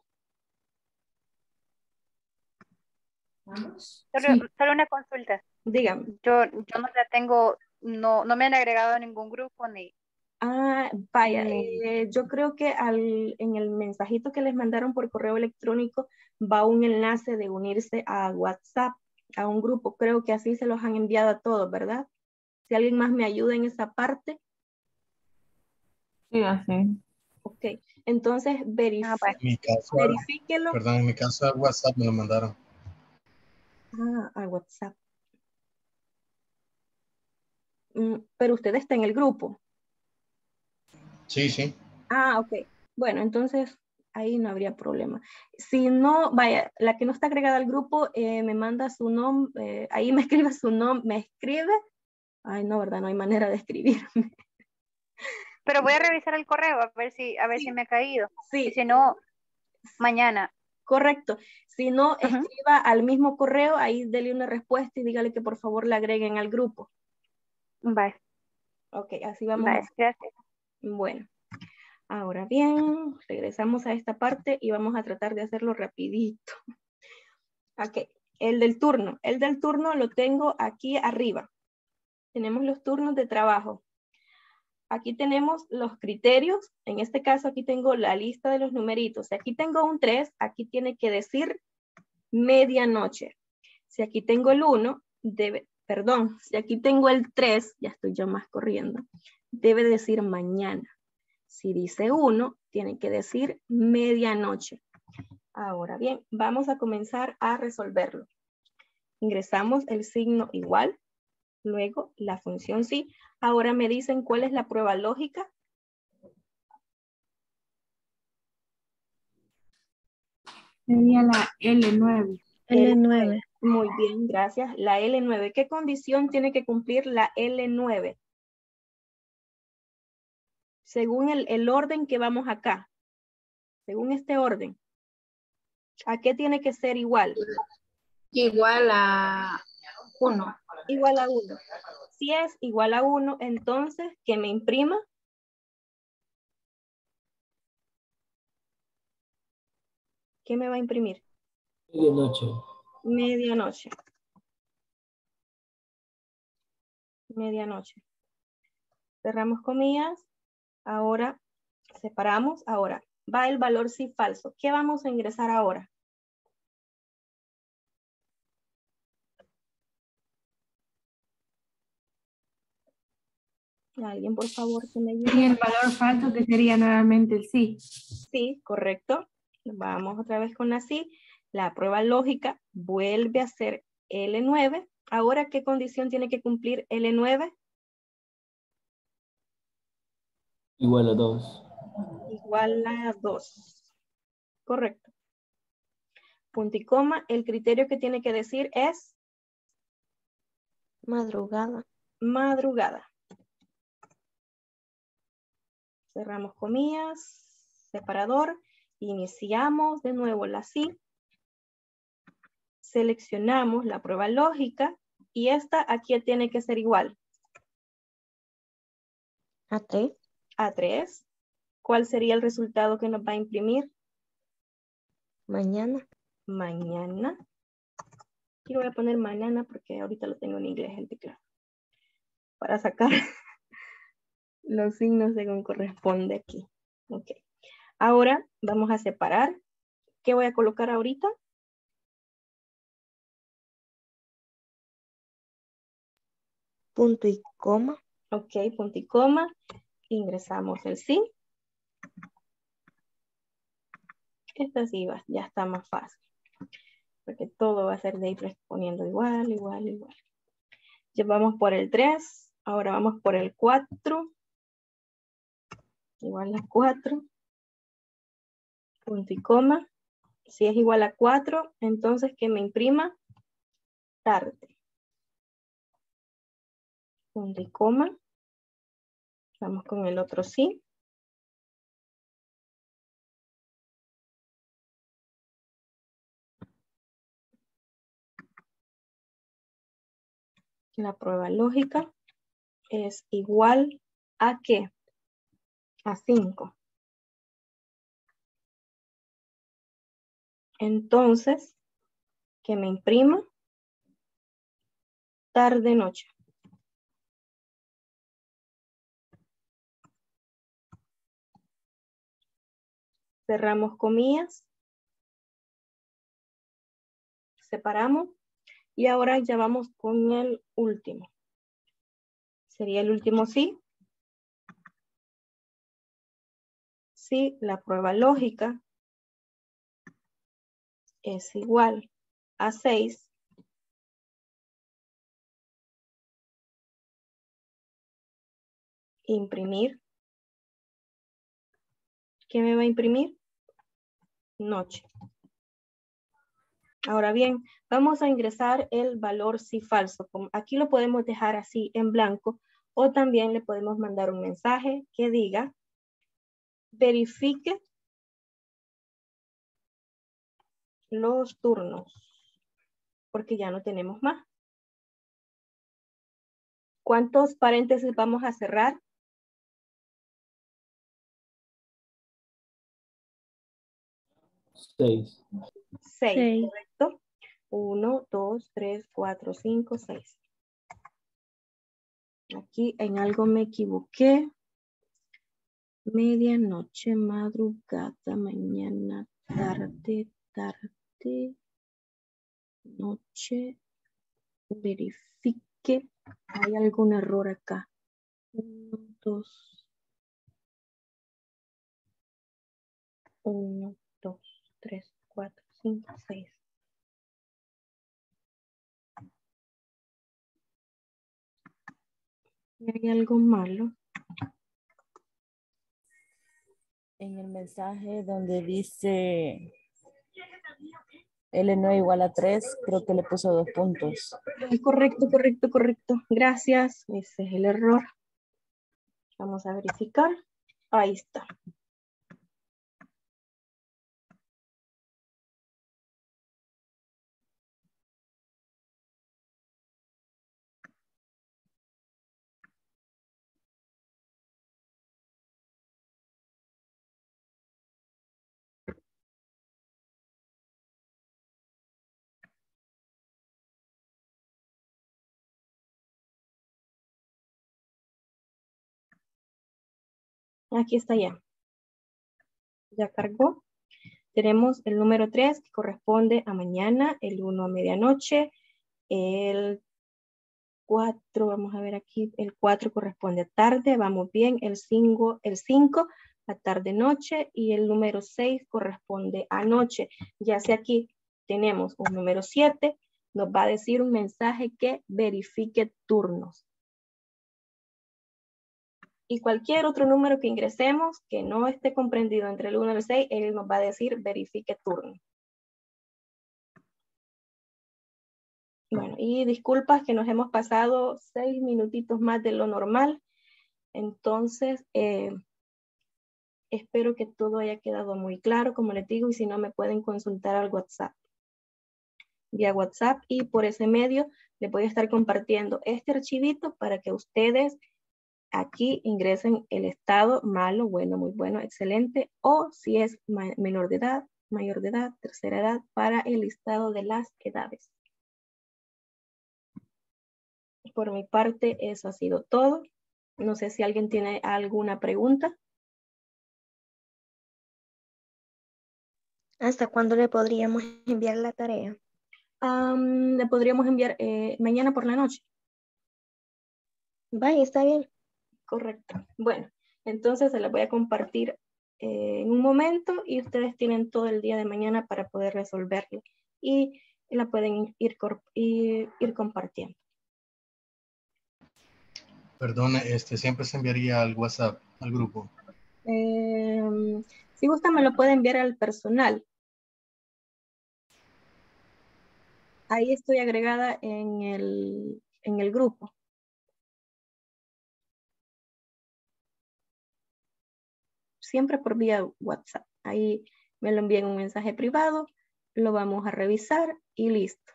¿Vamos? Solo, sí. Solo una consulta. Dígame. Yo, yo no la tengo, no, no me han agregado a ningún grupo ni... Ah, vaya, eh, yo creo que al, en el mensajito que les mandaron por correo electrónico va un enlace de unirse a WhatsApp, a un grupo, creo que así se los han enviado a todos, ¿verdad? Si alguien más me ayuda en esa parte. Sí, así. Ok, entonces verifique, en mi caso, verifíquelo. Perdón, en mi caso a WhatsApp me lo mandaron. Ah, a WhatsApp. Pero usted está en el grupo. Sí, sí. Ah, ok. Bueno, entonces... ahí no habría problema. Si no, vaya, la que no está agregada al grupo, eh, me manda su nombre, eh, ahí me escribe su nombre, me escribe, ay no, verdad, no hay manera de escribirme. Pero voy a revisar el correo a ver si, a ver sí. si me ha caído. Sí. Y si no, mañana. Correcto. Si no, uh-huh. escriba al mismo correo, ahí dele una respuesta y dígale que por favor la agreguen al grupo. Bye. Ok, así vamos. Bye. Gracias. Bueno. Ahora bien, regresamos a esta parte y vamos a tratar de hacerlo rapidito. Ok, el del turno. El del turno lo tengo aquí arriba. Tenemos los turnos de trabajo. Aquí tenemos los criterios. En este caso aquí tengo la lista de los numeritos. Si aquí tengo un tres, aquí tiene que decir medianoche. Si aquí tengo el uno, debe, perdón, si aquí tengo el tres, ya estoy yo más corriendo, debe decir mañana. Si dice uno, tiene que decir medianoche. Ahora bien, vamos a comenzar a resolverlo. Ingresamos el signo igual, luego la función sí. Ahora me dicen cuál es la prueba lógica. Sería la L nueve. L nueve. Muy bien, gracias. La L nueve. ¿Qué condición tiene que cumplir la L nueve? Según el, el orden que vamos acá, según este orden, ¿a qué tiene que ser igual? Igual a uno. Igual a uno. Si es igual a uno, entonces, ¿que me imprima? ¿Qué me va a imprimir? Medianoche. Medianoche. Medianoche. Cerramos comillas. Ahora separamos, ahora va el valor sí falso. ¿Qué vamos a ingresar ahora? Alguien por favor que me ayude. Y el valor falso que sería nuevamente el sí. Sí, correcto. Vamos otra vez con la sí. La prueba lógica vuelve a ser L nueve. Ahora, ¿qué condición tiene que cumplir L nueve? Igual a dos. Igual a dos. Correcto. Punto y coma. El criterio que tiene que decir es madrugada. Madrugada. Cerramos comillas. Separador. Iniciamos de nuevo la sí. Seleccionamos la prueba lógica. Y esta aquí tiene que ser igual. A tres. A tres, ¿cuál sería el resultado que nos va a imprimir? Mañana. Mañana. Aquí voy a poner mañana porque ahorita lo tengo en inglés el teclado. Para sacar los signos según corresponde aquí. Ok. Ahora vamos a separar. ¿Qué voy a colocar ahorita? Punto y coma. Ok, punto y coma. Ingresamos el sí. Esta sí va, ya está más fácil. Porque todo va a ser de ir respondiendo igual, igual, igual. Ya vamos por el tres. Ahora vamos por el cuatro. Igual a cuatro. Punto y coma. Si es igual a cuatro, entonces que me imprima tarde. Punto y coma. Vamos con el otro sí. La prueba lógica es igual a ¿qué? A cinco. Entonces, que me imprima tarde-noche. Cerramos comillas, separamos y ahora ya vamos con el último. Sería el último sí. Sí, la prueba lógica es igual a seis. Imprimir. ¿Qué me va a imprimir? Noche. Ahora bien, vamos a ingresar el valor sí falso. Aquí lo podemos dejar así en blanco o también le podemos mandar un mensaje que diga verifique los turnos, porque ya no tenemos más. ¿Cuántos paréntesis vamos a cerrar? Seis. Seis, seis. Correcto. Uno, dos, tres, cuatro, cinco, seis. Aquí en algo me equivoqué. Medianoche, madrugada, mañana, tarde, tarde, noche. Verifique. Hay algún error acá. Uno, dos. Uno, dos, tres, cuatro, cinco, seis. ¿Hay algo malo? En el mensaje donde dice L no igual a tres, creo que le puso dos puntos. Correcto, correcto, correcto. Gracias. Ese es el error. Vamos a verificar. Ahí está. Aquí está ya. Ya cargó. Tenemos el número tres que corresponde a mañana, el uno a medianoche, el cuatro, vamos a ver aquí, el cuatro corresponde a tarde, vamos bien, el cinco, el cinco a tarde-noche y el número seis corresponde a noche. Ya sea aquí tenemos un número siete, nos va a decir un mensaje que verifique turnos. Y cualquier otro número que ingresemos que no esté comprendido entre el uno y el seis, él nos va a decir verifique turno. Bueno, y disculpas que nos hemos pasado seis minutitos más de lo normal. Entonces, eh, espero que todo haya quedado muy claro, como les digo, y si no me pueden consultar al WhatsApp. Vía WhatsApp y por ese medio les voy a estar compartiendo este archivito para que ustedes aquí ingresen el estado malo, bueno, muy bueno, excelente, o si es menor de edad, mayor de edad, tercera edad, para el listado de las edades. Por mi parte, eso ha sido todo. No sé si alguien tiene alguna pregunta. ¿Hasta cuándo le podríamos enviar la tarea? Um, le podríamos enviar eh, mañana por la noche. Vaya, está bien. Correcto. Bueno, entonces se las voy a compartir eh, en un momento y ustedes tienen todo el día de mañana para poder resolverla y la pueden ir, ir, ir compartiendo. Perdona, este, ¿siempre se enviaría al WhatsApp, al grupo? Eh, si gusta me lo puede enviar al personal. Ahí estoy agregada en el, en el grupo. Siempre por vía WhatsApp. Ahí me lo envían un mensaje privado, lo vamos a revisar y listo.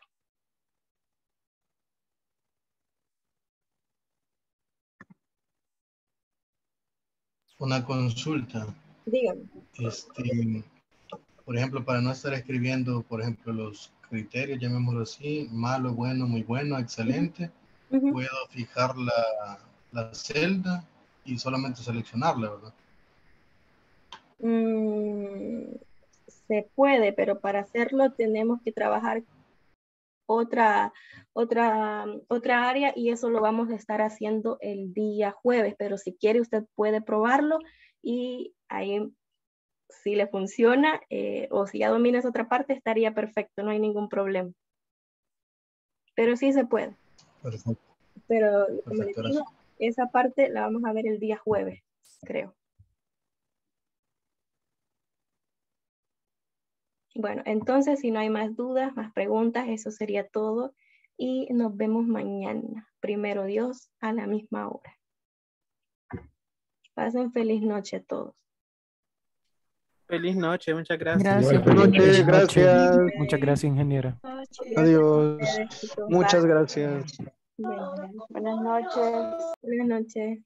Una consulta. Dígame. Este, por ejemplo, para no estar escribiendo, por ejemplo, los criterios, llamémoslo así, malo, bueno, muy bueno, excelente, uh-huh. Puedo fijar la, la celda y solamente seleccionarla, ¿verdad? Mm, se puede, pero para hacerlo tenemos que trabajar otra, otra, otra área y eso lo vamos a estar haciendo el día jueves, pero si quiere usted puede probarlo y ahí si le funciona eh, o si ya domina esa otra parte estaría perfecto, no hay ningún problema, pero sí se puede. Perfecto. Pero como les digo, esa parte la vamos a ver el día jueves, creo. Bueno, entonces, si no hay más dudas, más preguntas, eso sería todo. Y nos vemos mañana. Primero Dios, a la misma hora. Pasen feliz noche a todos. Feliz noche, muchas gracias. Gracias. Buenas noches, gracias. Muchas gracias, ingeniera. Adiós. Muchas gracias. Buenas noches. Buenas noches.